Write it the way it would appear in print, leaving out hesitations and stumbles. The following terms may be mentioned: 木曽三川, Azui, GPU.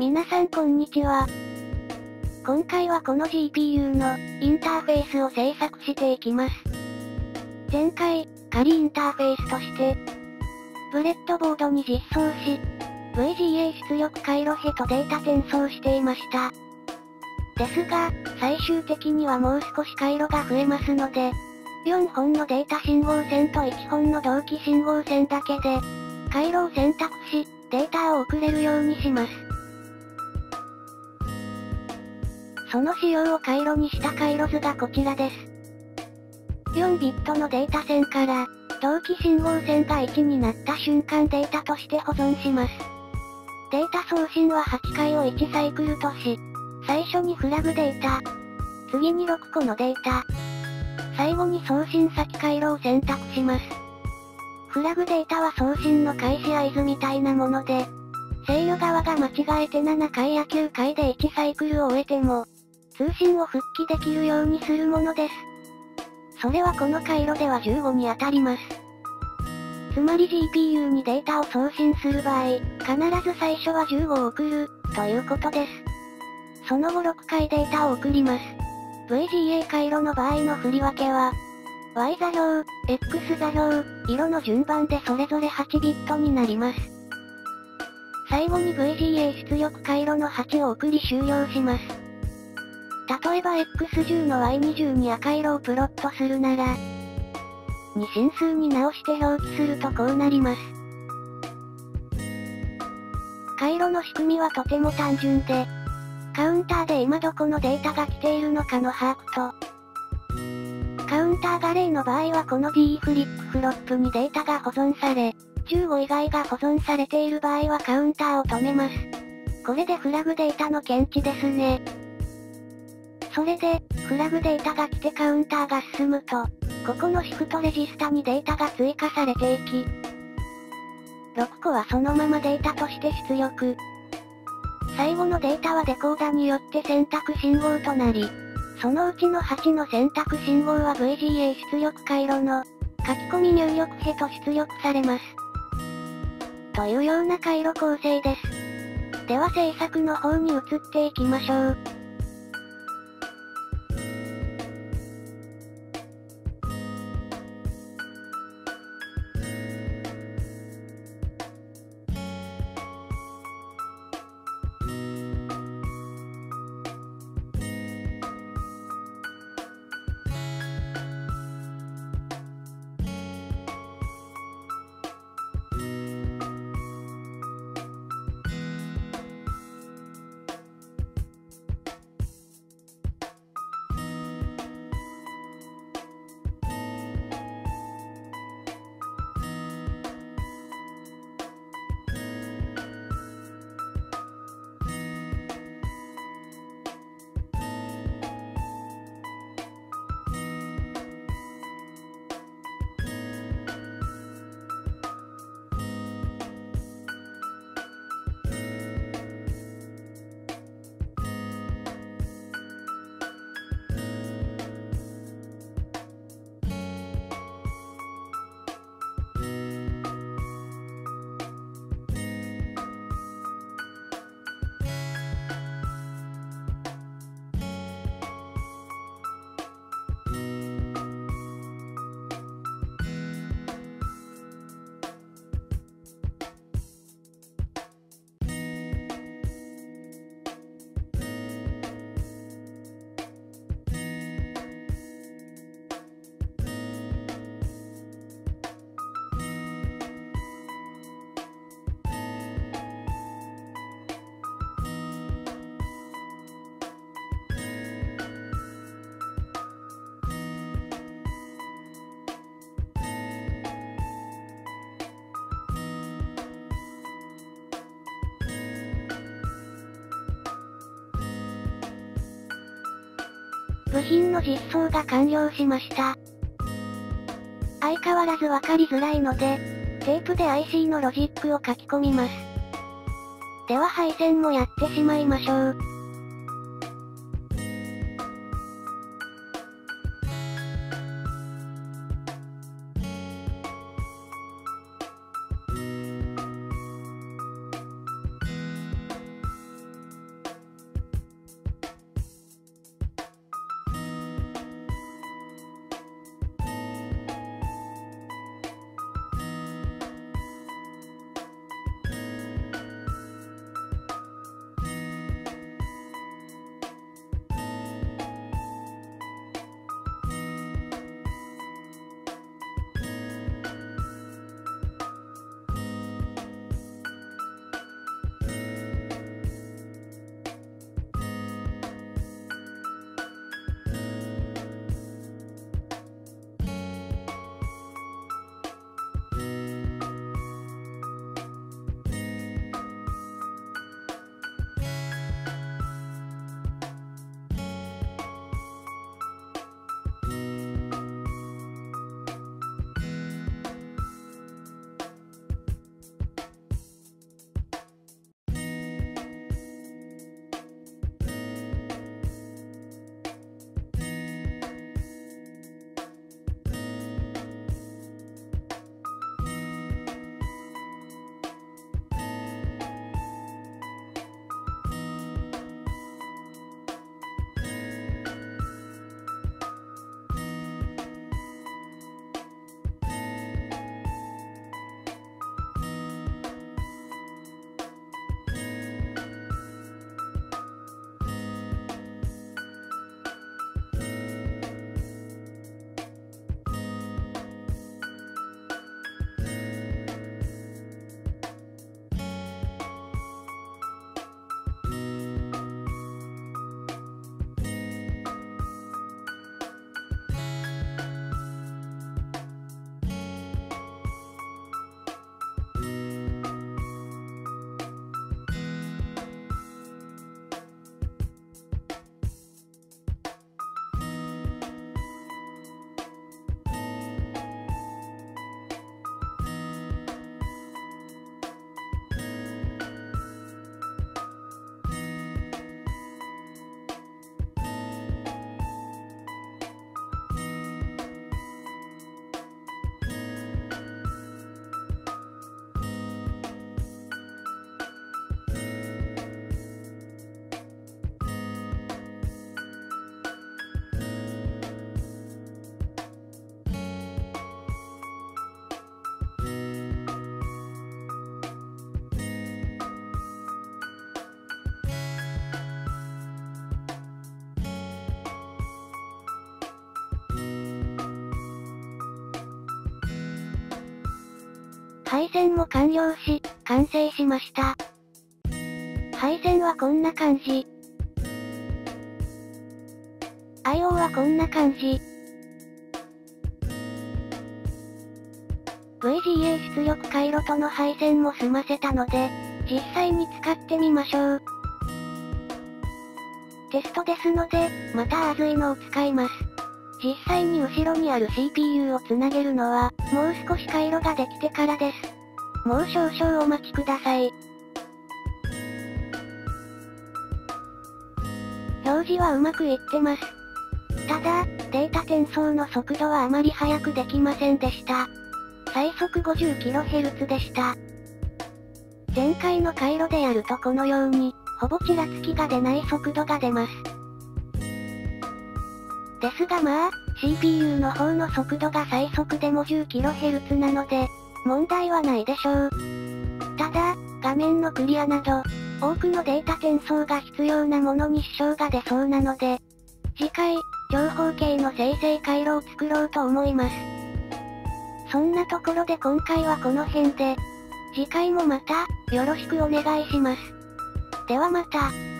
皆さんこんにちは。今回はこの GPU のインターフェースを制作していきます。前回、仮インターフェースとして、ブレッドボードに実装し、VGA 出力回路へとデータ転送していました。ですが、最終的にはもう少し回路が増えますので、4本のデータ信号線と1本の同期信号線だけで、回路を選択し、データを送れるようにします。その仕様を回路にした回路図がこちらです。4ビットのデータ線から、同期信号線が1になった瞬間データとして保存します。データ送信は8回を1サイクルとし、最初にフラグデータ、次に6個のデータ、最後に送信先回路を選択します。フラグデータは送信の開始合図みたいなもので、制御側が間違えて7回や9回で1サイクルを終えても、通信を復帰できるようにするものです。それはこの回路では15に当たります。つまり GPU にデータを送信する場合、必ず最初は15を送る、ということです。その後6回データを送ります。VGA 回路の場合の振り分けは、Y 座標、X 座標、色の順番でそれぞれ8ビットになります。最後に VGA 出力回路の8を送り終了します。例えば X10 の Y20 に赤色をプロットするなら、2進数に直して表記するとこうなります。回路の仕組みはとても単純で、カウンターで今どこのデータが来ているのかの把握と、カウンターが例の場合はこの D フリップフロップにデータが保存され、15以外が保存されている場合はカウンターを止めます。これでフラグデータの検知ですね。それで、フラグデータが来てカウンターが進むと、ここのシフトレジスタにデータが追加されていき、6個はそのままデータとして出力。最後のデータはデコーダによって選択信号となり、そのうちの8の選択信号は VGA 出力回路の書き込み入力へと出力されます。というような回路構成です。では制作の方に移っていきましょう。部品の実装が完了しました。相変わらずわかりづらいので、テープで IC のロジックを書き込みます。では配線もやってしまいましょう。配線も完了し、完成しました。配線はこんな感じ。I/O はこんな感じ。VGA 出力回路との配線も済ませたので、実際に使ってみましょう。テストですので、またAzuiのを使います。実際に後ろにある CPU をつなげるのは、もう少し回路ができてからです。もう少々お待ちください。表示はうまくいってます。ただ、データ転送の速度はあまり速くできませんでした。最速 50kHz でした。前回の回路でやるとこのように、ほぼちらつきが出ない速度が出ます。ですがまあ、CPU の方の速度が最速でも 10kHz なので、問題はないでしょう。ただ、画面のクリアなど、多くのデータ転送が必要なものに支障が出そうなので、次回、長方形の生成回路を作ろうと思います。そんなところで今回はこの辺で、次回もまた、よろしくお願いします。ではまた。